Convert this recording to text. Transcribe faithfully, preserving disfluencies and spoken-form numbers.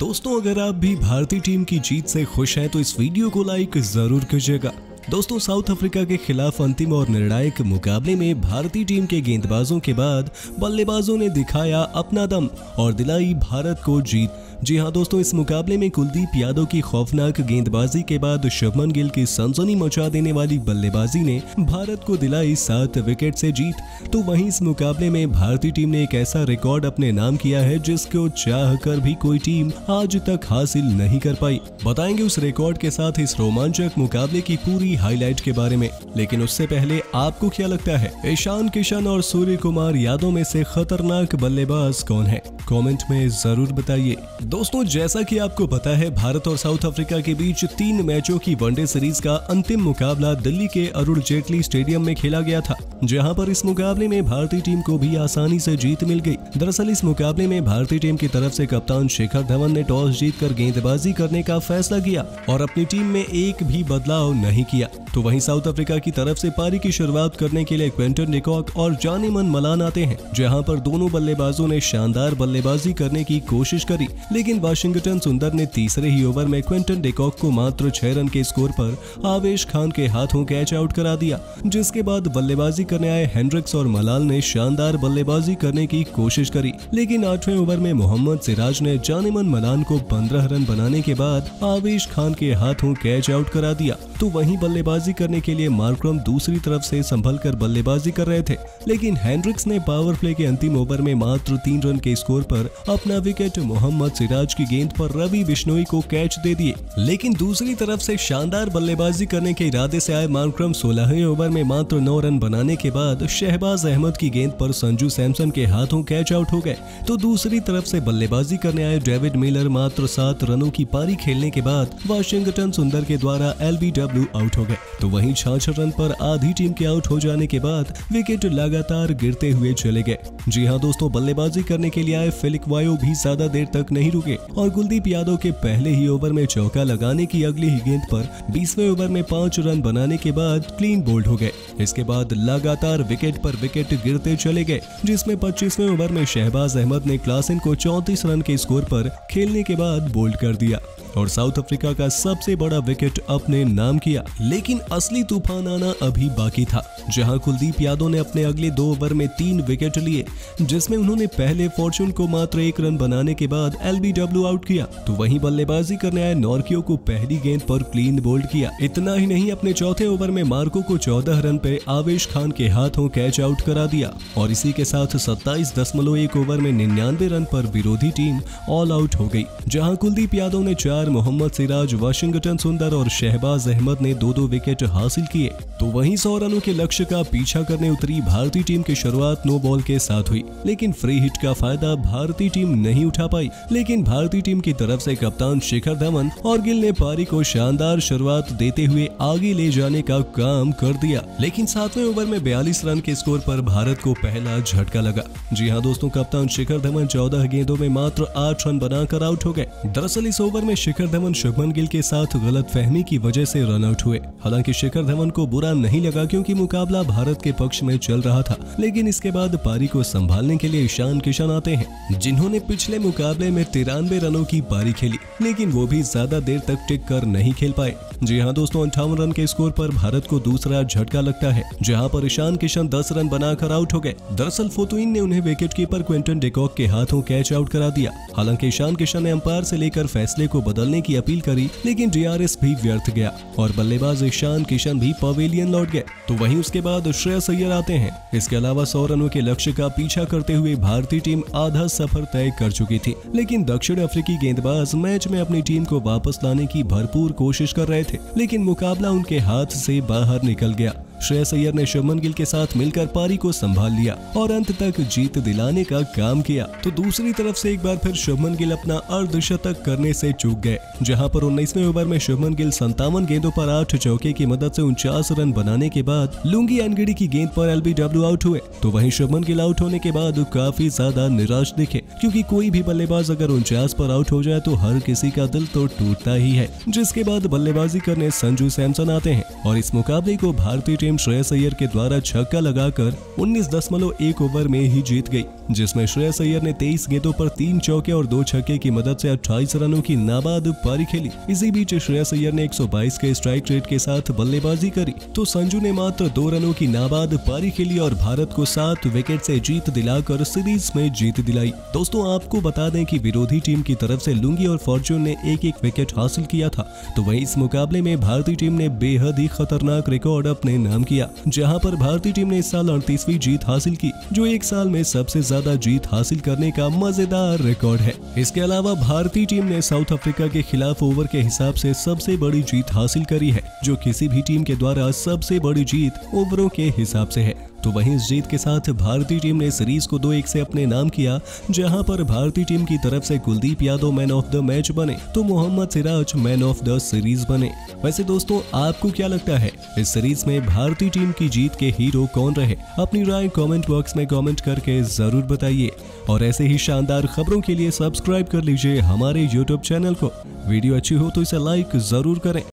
दोस्तों अगर आप भी भारतीय टीम की जीत से खुश हैं तो इस वीडियो को लाइक जरूर कीजिएगा। दोस्तों साउथ अफ्रीका के खिलाफ अंतिम और निर्णायक मुकाबले में भारतीय टीम के गेंदबाजों के बाद बल्लेबाजों ने दिखाया अपना दम और दिलाई भारत को जीत। जी हां दोस्तों, इस मुकाबले में कुलदीप यादव की खौफनाक गेंदबाजी के बाद शुभमन गिल की सनसनी मचा देने वाली बल्लेबाजी ने भारत को दिलाई सात विकेट से जीत। तो वहीं इस मुकाबले में भारतीय टीम ने एक ऐसा रिकॉर्ड अपने नाम किया है जिसको चाहकर भी कोई टीम आज तक हासिल नहीं कर पाई। बताएंगे उस रिकॉर्ड के साथ इस रोमांचक मुकाबले की पूरी हाईलाइट के बारे में, लेकिन उससे पहले आपको क्या लगता है ईशान किशन और सूर्य कुमार यादव में से खतरनाक बल्लेबाज कौन है? कमेंट में जरूर बताइए। दोस्तों जैसा कि आपको पता है, भारत और साउथ अफ्रीका के बीच तीन मैचों की वनडे सीरीज का अंतिम मुकाबला दिल्ली के अरुण जेटली स्टेडियम में खेला गया था, जहां पर इस मुकाबले में भारतीय टीम को भी आसानी से जीत मिल गई। दरअसल इस मुकाबले में भारतीय टीम की तरफ से कप्तान शिखर धवन ने टॉस जीतकर गेंदबाजी करने का फैसला किया और अपनी टीम में एक भी बदलाव नहीं किया। तो वहीं साउथ अफ्रीका की तरफ से पारी की शुरुआत करने के लिए क्विंटन डे कॉक और जानेमन मलान आते हैं, जहां पर दोनों बल्लेबाजों ने शानदार बल्लेबाजी करने की कोशिश करी, लेकिन वाशिंगटन सुंदर ने तीसरे ही ओवर में क्विंटन डे कॉक को मात्र छह रन के स्कोर पर आवेश खान के हाथों कैच आउट करा दिया, जिसके बाद बल्लेबाजी करने आए हेंड्रिक्स और मलाल ने शानदार बल्लेबाजी करने की कोशिश करी, लेकिन आठवें ओवर में मोहम्मद सिराज ने जानेमन मलान को पंद्रह रन बनाने के बाद आवेश खान के हाथों कैच आउट करा दिया। तो वहीं बल्लेबाजी करने के लिए मार्क्रम दूसरी तरफ से संभलकर बल्लेबाजी कर रहे थे, लेकिन हेंड्रिक्स ने पावर प्ले के अंतिम ओवर में मात्र तीन रन के स्कोर पर अपना विकेट मोहम्मद सिराज की गेंद पर रवि बिश्नोई को कैच दे दिए। लेकिन दूसरी तरफ से शानदार बल्लेबाजी करने के इरादे से आए मार्क्रम सोलहवें ओवर में मात्र नौ रन बनाने के बाद शहबाज अहमद की गेंद पर संजू सैमसन के हाथों कैच आउट हो गए। तो दूसरी तरफ से बल्लेबाजी करने आए डेविड मिलर मात्र सात रनों की पारी खेलने के बाद वाशिंगटन सुंदर के द्वारा एल बी डब्ल्यू आउट हो गए। तो वहीं छियासठ रन पर आधी टीम के आउट हो जाने के बाद विकेट लगातार गिरते हुए चले गए। जी हाँ दोस्तों, बल्लेबाजी करने के लिए आए फेलिक वायो भी ज्यादा देर तक नहीं रुके और कुलदीप यादव के पहले ही ओवर में चौका लगाने की अगली ही गेंद पर बीसवें ओवर में पांच रन बनाने के बाद क्लीन बोल्ड हो गए। इसके बाद लगातार विकेट पर विकेट गिरते चले गए, जिसमें पच्चीसवें ओवर में शहबाज अहमद ने क्लासेन को चौंतीस रन के स्कोर पर खेलने के बाद बोल्ड कर दिया और साउथ अफ्रीका का सबसे बड़ा विकेट अपने नाम किया। लेकिन असली तूफान आना अभी बाकी था, जहां कुलदीप यादव ने अपने अगले दो ओवर में तीन विकेट लिए, जिसमें उन्होंने पहले फॉर्चून को मात्र एक रन बनाने के बाद एल बी डब्ल्यू आउट किया। तो वहीं बल्लेबाजी करने आए नॉर्कियो को पहली गेंद पर क्लीन बोल्ड किया। इतना ही नहीं, अपने चौथे ओवर में मार्को को चौदह रन पे आवेश खान के हाथों कैच आउट करा दिया और इसी के साथ सत्ताईस दशमलव एक ओवर में निन्यानवे रन पर विरोधी टीम ऑल आउट हो गई, जहाँ कुलदीप यादव ने चार, मोहम्मद सिराज, वाशिंगटन सुंदर और शहबाज अहमद ने दो दो विकेट हासिल किए। तो वहीं सौ रनों के लक्ष्य का पीछा करने उतरी भारतीय टीम की शुरुआत नो बॉल के साथ हुई, लेकिन फ्री हिट का फायदा भारतीय टीम नहीं उठा पाई। लेकिन भारतीय टीम की तरफ से कप्तान शिखर धवन और गिल ने पारी को शानदार शुरुआत देते हुए आगे ले जाने का काम कर दिया, लेकिन सातवें ओवर में बयालीस रन के स्कोर पर भारत को पहला झटका लगा। जी हाँ दोस्तों, कप्तान शिखर धवन चौदह गेंदों में मात्र आठ रन बनाकर आउट हो गए। दरअसल इस ओवर में शिखर धवन शुभमन गिल के साथ गलतफहमी की वजह से रन आउट हुए। हालांकि शिखर धवन को बुरा नहीं लगा क्योंकि मुकाबला भारत के पक्ष में चल रहा था, लेकिन इसके बाद पारी को संभालने के लिए ईशान किशन आते हैं, जिन्होंने पिछले मुकाबले में तिरानवे रनों की पारी खेली, लेकिन वो भी ज्यादा देर तक टिक कर नहीं खेल पाए। जी हाँ दोस्तों, अंठावन रन के स्कोर पर भारत को दूसरा झटका लगता है, जहां पर ईशान किशन दस रन बनाकर आउट हो गए। दरअसल फोर्टून ने उन्हें विकेटकीपर क्विंटन डे कॉक के हाथों कैच आउट करा दिया। हालांकि ईशान किशन ने अंपायर से लेकर फैसले को बदलने की अपील करी, लेकिन डी आर एस भी व्यर्थ गया और बल्लेबाज ईशान किशन भी पवेलियन लौट गए। तो वहीं उसके बाद श्रेयस अय्यर आते हैं। इसके अलावा सौ रनों के लक्ष्य का पीछा करते हुए भारतीय टीम आधा सफर तय कर चुकी थी, लेकिन दक्षिण अफ्रीकी गेंदबाज मैच में अपनी टीम को वापस लाने की भरपूर कोशिश कर रहे थे, लेकिन मुकाबला उनके हाथ से बाहर निकल गया। श्रेयस अय्यर ने शुभमन गिल के साथ मिलकर पारी को संभाल लिया और अंत तक जीत दिलाने का काम किया। तो दूसरी तरफ से एक बार फिर शुभमन गिल अपना अर्धशतक करने से चूक गए, जहां पर उन्नीसवें ओवर में शुभमन गिल संतावन गेंदों पर आठ चौके की मदद से उनचास रन बनाने के बाद लुंगी एनगिडी की गेंद पर एल बी डब्ल्यू आउट हुए। तो वहीं शुभमन गिल आउट होने के बाद काफी ज्यादा निराश दिखे, क्योंकि कोई भी बल्लेबाज अगर उनचास पर आउट हो जाए तो हर किसी का दिल तो टूटता ही है। जिसके बाद बल्लेबाजी करने संजू सैमसन आते हैं और इस मुकाबले को भारतीय टीम श्रेयस अय्यर के द्वारा छक्का लगाकर उन्नीस दशमलव एक ओवर में ही जीत गई, जिसमें श्रेयस अय्यर ने तेईस गेंदों पर तीन चौके और दो छक्के की मदद से अट्ठाईस रनों की नाबाद पारी खेली। इसी बीच श्रेयस अय्यर ने एक सौ बाईस के स्ट्राइक रेट के साथ बल्लेबाजी करी तो संजू ने मात्र दो रनों की नाबाद पारी खेली और भारत को सात विकेट से जीत दिलाकर सीरीज में जीत दिलाई। दोस्तों आपको बता दें कि विरोधी टीम की तरफ से लुंगी और फॉर्च्यून ने एक एक विकेट हासिल किया था, तो वहीं इस मुकाबले में भारतीय टीम ने बेहद ही खतरनाक रिकॉर्ड अपने नाम किया, जहां पर भारतीय टीम ने इस साल अड़तीसवीं जीत हासिल की, जो एक साल में सबसे ज्यादा जीत हासिल करने का मजेदार रिकॉर्ड है। इसके अलावा भारतीय टीम ने साउथ अफ्रीका के खिलाफ ओवर के हिसाब से सबसे बड़ी जीत हासिल करी है, जो किसी भी टीम के द्वारा सबसे बड़ी जीत ओवरों के हिसाब से है। तो वहीं इस जीत के साथ भारतीय टीम ने सीरीज को दो एक से अपने नाम किया, जहां पर भारतीय टीम की तरफ से Kuldeep Yadav man of the match बने तो Mohammed Siraj man of the series बने। वैसे दोस्तों आपको क्या लगता है, इस सीरीज में भारतीय टीम की जीत के हीरो कौन रहे? अपनी राय कमेंट बॉक्स में कमेंट करके जरूर बताइए और ऐसे ही शानदार खबरों के लिए सब्सक्राइब कर लीजिए हमारे यूट्यूब चैनल को। वीडियो अच्छी हो तो इसे लाइक जरूर करें।